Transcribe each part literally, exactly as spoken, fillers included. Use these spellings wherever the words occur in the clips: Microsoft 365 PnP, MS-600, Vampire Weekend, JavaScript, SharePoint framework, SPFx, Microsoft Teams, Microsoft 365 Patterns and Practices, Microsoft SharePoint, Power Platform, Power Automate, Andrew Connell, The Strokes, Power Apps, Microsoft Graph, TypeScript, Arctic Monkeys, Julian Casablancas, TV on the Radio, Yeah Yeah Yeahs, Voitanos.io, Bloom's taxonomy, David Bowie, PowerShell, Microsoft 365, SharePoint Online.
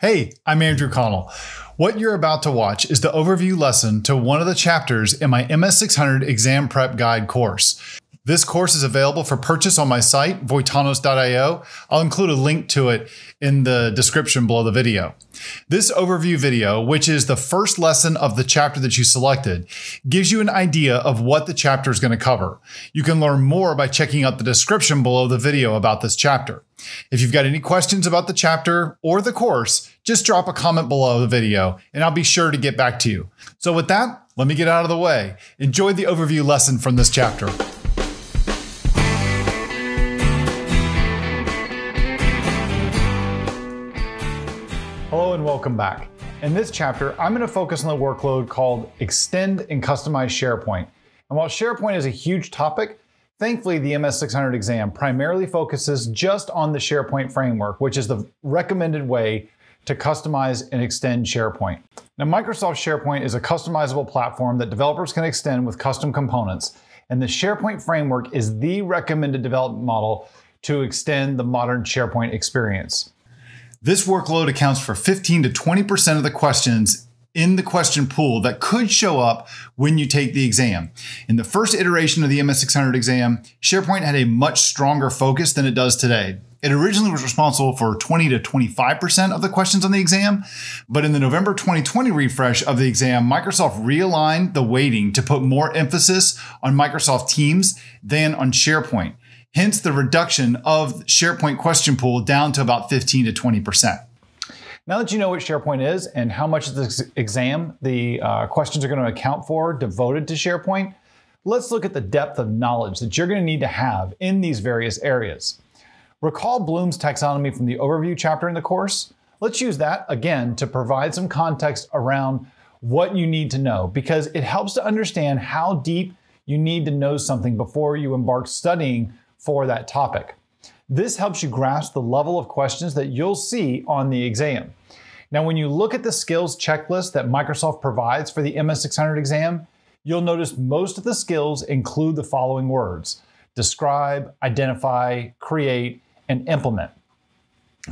Hey, I'm Andrew Connell. What you're about to watch is the overview lesson to one of the chapters in my M S six hundred Exam Prep Guide course. This course is available for purchase on my site, Voitanos dot i o. I'll include a link to it in the description below the video. This overview video, which is the first lesson of the chapter that you selected, gives you an idea of what the chapter is going to cover. You can learn more by checking out the description below the video about this chapter. If you've got any questions about the chapter or the course, just drop a comment below the video and I'll be sure to get back to you. So with that, let me get out of the way. Enjoy the overview lesson from this chapter. Hello and welcome back. In this chapter, I'm going to focus on the workload called Extend and Customize SharePoint. And while SharePoint is a huge topic, thankfully, the M S six hundred exam primarily focuses just on the SharePoint framework, which is the recommended way to customize and extend SharePoint. Now, Microsoft SharePoint is a customizable platform that developers can extend with custom components, and the SharePoint framework is the recommended development model to extend the modern SharePoint experience. This workload accounts for fifteen to twenty percent of the questions in the question pool that could show up when you take the exam. In the first iteration of the M S six hundred exam, SharePoint had a much stronger focus than it does today. It originally was responsible for twenty to twenty-five percent of the questions on the exam, but in the November twenty twenty refresh of the exam, Microsoft realigned the weighting to put more emphasis on Microsoft Teams than on SharePoint. Hence the reduction of SharePoint question pool down to about fifteen to twenty percent. Now that you know what SharePoint is and how much of this exam the uh, questions are going to account for devoted to SharePoint, let's look at the depth of knowledge that you're going to need to have in these various areas. Recall Bloom's taxonomy from the overview chapter in the course. Let's use that again to provide some context around what you need to know, because it helps to understand how deep you need to know something before you embark studying for that topic. This helps you grasp the level of questions that you'll see on the exam. Now, when you look at the skills checklist that Microsoft provides for the M S six hundred exam, you'll notice most of the skills include the following words: describe, identify, create, and implement.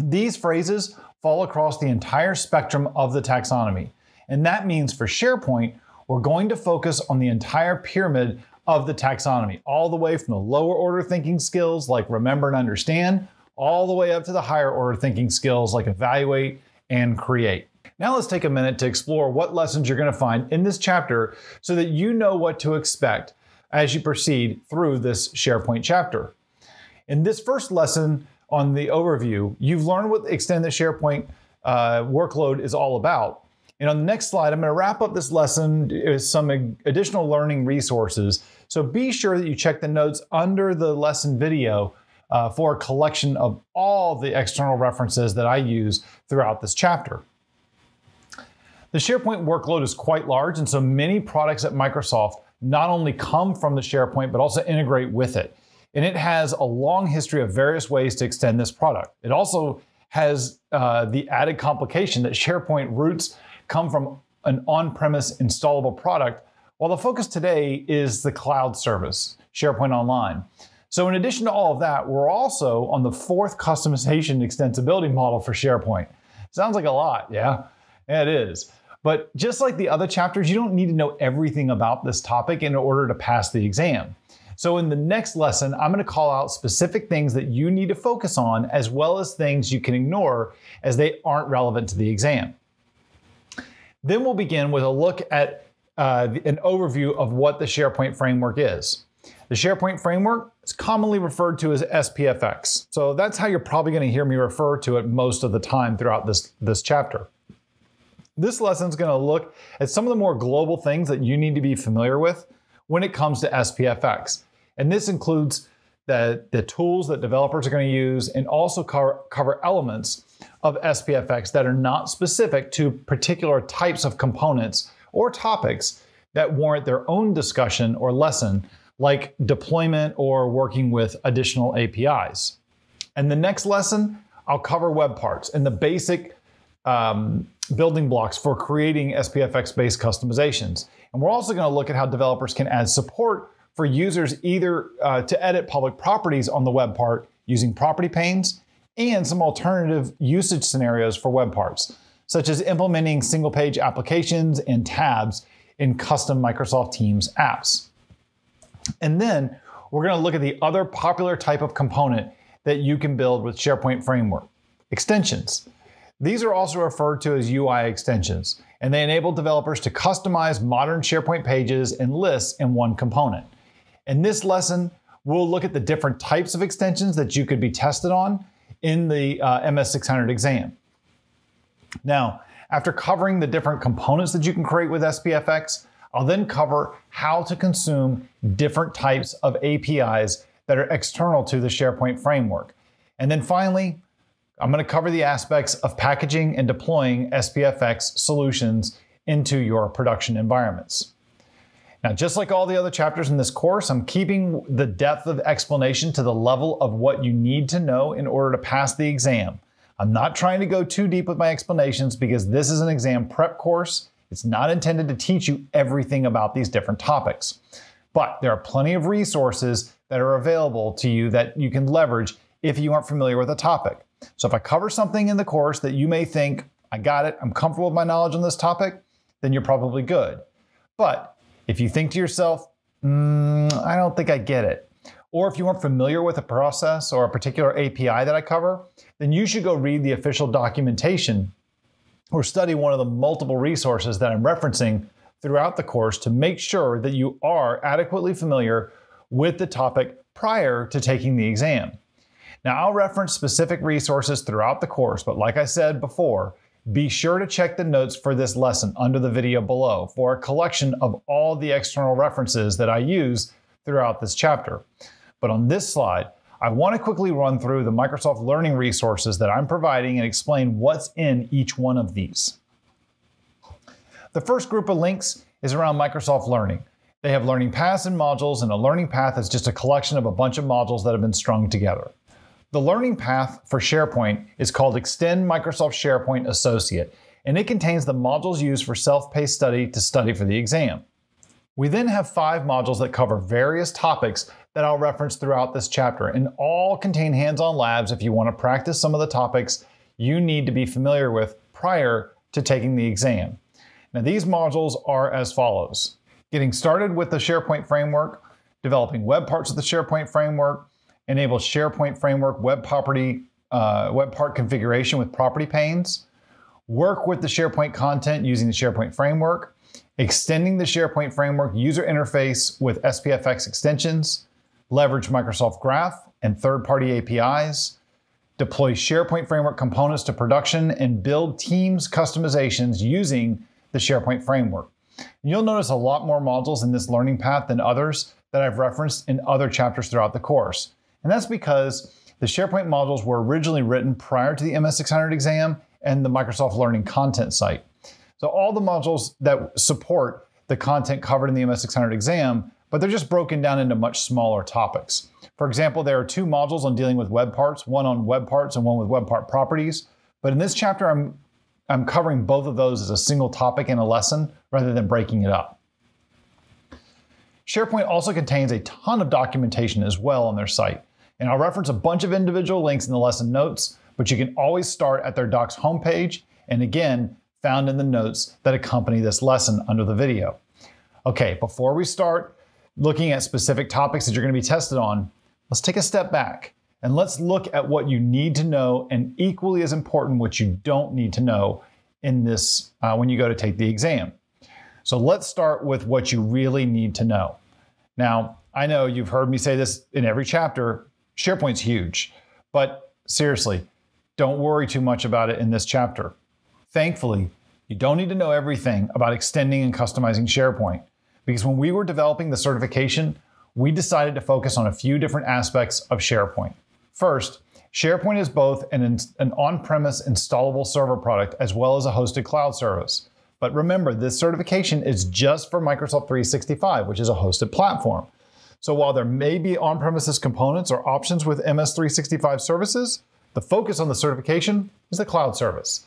These phrases fall across the entire spectrum of the taxonomy. And that means for SharePoint, we're going to focus on the entire pyramid of the taxonomy, all the way from the lower order thinking skills like remember and understand, all the way up to the higher order thinking skills like evaluate and create. Now let's take a minute to explore what lessons you're going to find in this chapter so that you know what to expect as you proceed through this SharePoint chapter. In this first lesson on the overview, you've learned what Extend the SharePoint uh, workload is all about. And on the next slide, I'm going to wrap up this lesson with some additional learning resources. So be sure that you check the notes under the lesson video uh, for a collection of all the external references that I use throughout this chapter. The SharePoint workload is quite large, and so many products at Microsoft not only come from the SharePoint, but also integrate with it. And it has a long history of various ways to extend this product. It also has uh, the added complication that SharePoint roots come from an on-premise installable product, while the focus today is the cloud service, SharePoint Online. So in addition to all of that, we're also on the fourth customization extensibility model for SharePoint. Sounds like a lot, yeah? Yeah, it is. But just like the other chapters, you don't need to know everything about this topic in order to pass the exam. So in the next lesson, I'm going to call out specific things that you need to focus on, as well as things you can ignore as they aren't relevant to the exam. Then we'll begin with a look at uh, an overview of what the SharePoint framework is. The SharePoint framework is commonly referred to as S P F X. So that's how you're probably going to hear me refer to it most of the time throughout this, this chapter. This lesson is going to look at some of the more global things that you need to be familiar with when it comes to S P F X. And this includes the, the tools that developers are going to use, and also cover, cover elements of S P F X that are not specific to particular types of components or topics that warrant their own discussion or lesson, like deployment or working with additional A P Is. And the next lesson, I'll cover web parts and the basic um, building blocks for creating S P F X-based customizations. And we're also going to look at how developers can add support for users either uh, to edit public properties on the web part using property panes, and some alternative usage scenarios for web parts, such as implementing single page applications and tabs in custom Microsoft Teams apps. And then we're going to look at the other popular type of component that you can build with SharePoint framework, extensions. These are also referred to as U I extensions, and they enable developers to customize modern SharePoint pages and lists in one component. In this lesson, we'll look at the different types of extensions that you could be tested on in the uh, M S six hundred exam. Now, after covering the different components that you can create with S P F X, I'll then cover how to consume different types of A P Is that are external to the SharePoint framework. And then finally, I'm going to cover the aspects of packaging and deploying S P F X solutions into your production environments. Now, just like all the other chapters in this course, I'm keeping the depth of explanation to the level of what you need to know in order to pass the exam. I'm not trying to go too deep with my explanations because this is an exam prep course. It's not intended to teach you everything about these different topics. But there are plenty of resources that are available to you that you can leverage if you aren't familiar with a topic. So if I cover something in the course that you may think, I got it, I'm comfortable with my knowledge on this topic, then you're probably good. But if you think to yourself, mm, I don't think I get it, or if you aren't familiar with a process or a particular A P I that I cover, then you should go read the official documentation or study one of the multiple resources that I'm referencing throughout the course to make sure that you are adequately familiar with the topic prior to taking the exam. Now, I'll reference specific resources throughout the course, but like I said before, be sure to check the notes for this lesson under the video below for a collection of all the external references that I use throughout this chapter. But on this slide, I want to quickly run through the Microsoft Learning resources that I'm providing and explain what's in each one of these. The first group of links is around Microsoft Learning. They have learning paths and modules, and a learning path is just a collection of a bunch of modules that have been strung together. The learning path for SharePoint is called Extend Microsoft SharePoint Associate, and it contains the modules used for self-paced study to study for the exam. We then have five modules that cover various topics that I'll reference throughout this chapter, and all contain hands-on labs if you want to practice some of the topics you need to be familiar with prior to taking the exam. Now, these modules are as follows: Getting Started with the SharePoint Framework, Developing Web Parts of the SharePoint Framework, Enable SharePoint Framework Web Property uh, Web Part Configuration with Property Panes, Work with the SharePoint Content using the SharePoint Framework, Extending the SharePoint Framework User Interface with S P F X Extensions, Leverage Microsoft Graph and Third-Party A P Is, Deploy SharePoint Framework Components to Production, and Build Teams Customizations using the SharePoint Framework. You'll notice a lot more modules in this learning path than others that I've referenced in other chapters throughout the course. And that's because the SharePoint modules were originally written prior to the M S six hundred exam and the Microsoft Learning content site. So all the modules that support the content covered in the M S six hundred exam, but they're just broken down into much smaller topics. For example, there are two modules on dealing with web parts, one on web parts and one with web part properties. But in this chapter, I'm, I'm covering both of those as a single topic in a lesson rather than breaking it up. SharePoint also contains a ton of documentation as well on their site. And I'll reference a bunch of individual links in the lesson notes, but you can always start at their docs homepage, and again, found in the notes that accompany this lesson under the video. Okay, before we start looking at specific topics that you're going to be tested on, let's take a step back and let's look at what you need to know, and equally as important, what you don't need to know in this uh, when you go to take the exam. So let's start with what you really need to know. Now, I know you've heard me say this in every chapter, SharePoint's huge, but seriously, don't worry too much about it in this chapter. Thankfully, you don't need to know everything about extending and customizing SharePoint, because when we were developing the certification, we decided to focus on a few different aspects of SharePoint. First, SharePoint is both an, an on-premise installable server product as well as a hosted cloud service. But remember, this certification is just for Microsoft three sixty-five, which is a hosted platform. So while there may be on-premises components or options with M S three sixty-five services, the focus on the certification is the cloud service.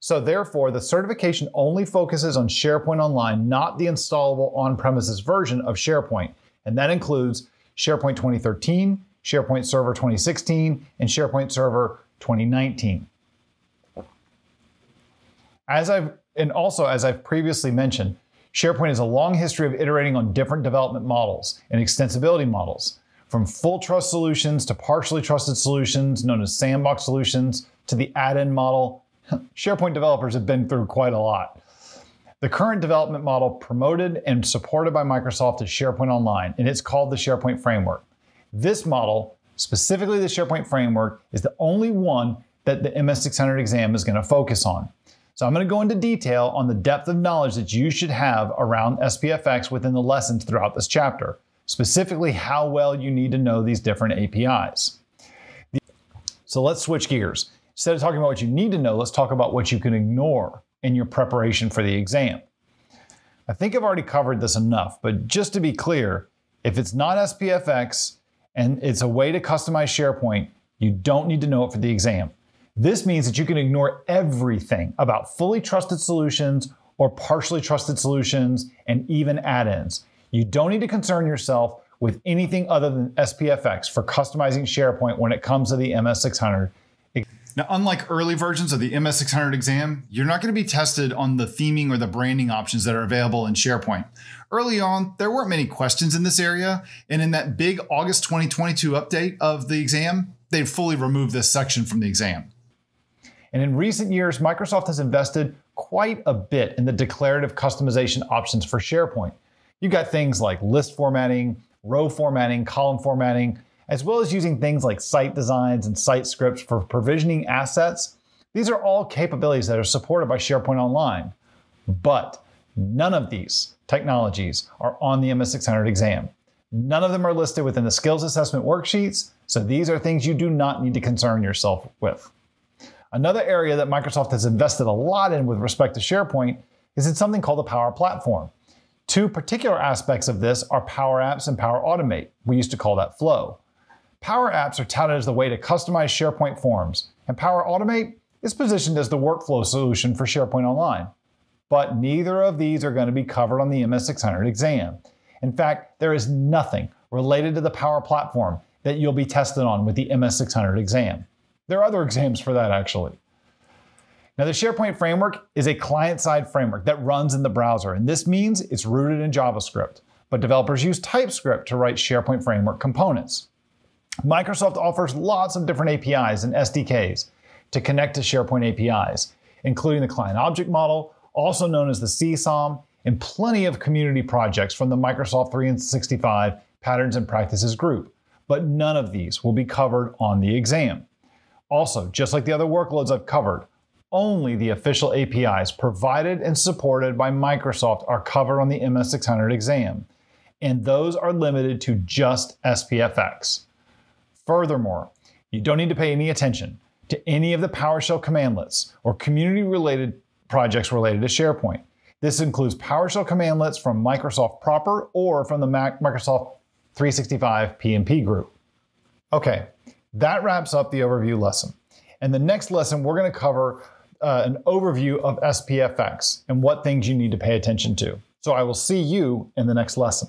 So therefore, the certification only focuses on SharePoint Online, not the installable on-premises version of SharePoint. And that includes SharePoint twenty thirteen, SharePoint Server twenty sixteen, and SharePoint Server twenty nineteen. As I've, and also as I've previously mentioned, SharePoint has a long history of iterating on different development models and extensibility models, from full trust solutions to partially trusted solutions known as sandbox solutions to the add-in model. SharePoint developers have been through quite a lot. The current development model promoted and supported by Microsoft is SharePoint Online, and it's called the SharePoint framework. This model, specifically the SharePoint framework, is the only one that the M S six hundred exam is going to focus on. So I'm going to go into detail on the depth of knowledge that you should have around S P F X within the lessons throughout this chapter, specifically how well you need to know these different A P Is. So let's switch gears. Instead of talking about what you need to know, let's talk about what you can ignore in your preparation for the exam. I think I've already covered this enough, but just to be clear, if it's not S P F X and it's a way to customize SharePoint, you don't need to know it for the exam. This means that you can ignore everything about fully trusted solutions or partially trusted solutions and even add-ins. You don't need to concern yourself with anything other than S P F X for customizing SharePoint when it comes to the M S six hundred. Now, unlike early versions of the M S six hundred exam, you're not going to be tested on the theming or the branding options that are available in SharePoint. Early on, there weren't many questions in this area, and in that big August twenty twenty-two update of the exam, they fully removed this section from the exam. And in recent years, Microsoft has invested quite a bit in the declarative customization options for SharePoint. You've got things like list formatting, row formatting, column formatting, as well as using things like site designs and site scripts for provisioning assets. These are all capabilities that are supported by SharePoint Online, but none of these technologies are on the M S six hundred exam. None of them are listed within the skills assessment worksheets, so these are things you do not need to concern yourself with. Another area that Microsoft has invested a lot in with respect to SharePoint is in something called the Power Platform. Two particular aspects of this are Power Apps and Power Automate. We used to call that Flow. Power Apps are touted as the way to customize SharePoint forms, and Power Automate is positioned as the workflow solution for SharePoint Online. But neither of these are going to be covered on the M S six hundred exam. In fact, there is nothing related to the Power Platform that you'll be tested on with the M S six hundred exam. There are other exams for that, actually. Now, the SharePoint framework is a client-side framework that runs in the browser, and this means it's rooted in JavaScript, but developers use TypeScript to write SharePoint framework components. Microsoft offers lots of different A P Is and S D Ks to connect to SharePoint A P Is, including the client object model, also known as the C SOM, and plenty of community projects from the Microsoft three sixty-five Patterns and Practices group, but none of these will be covered on the exam. Also, just like the other workloads I've covered, only the official A P Is provided and supported by Microsoft are covered on the M S six hundred exam, and those are limited to just S P F X. Furthermore, you don't need to pay any attention to any of the PowerShell commandlets or community-related projects related to SharePoint. This includes PowerShell commandlets from Microsoft proper or from the Microsoft three sixty-five P N P group. Okay. That wraps up the overview lesson. In the next lesson, we're going to cover uh, an overview of S P F X and what things you need to pay attention to. So I will see you in the next lesson.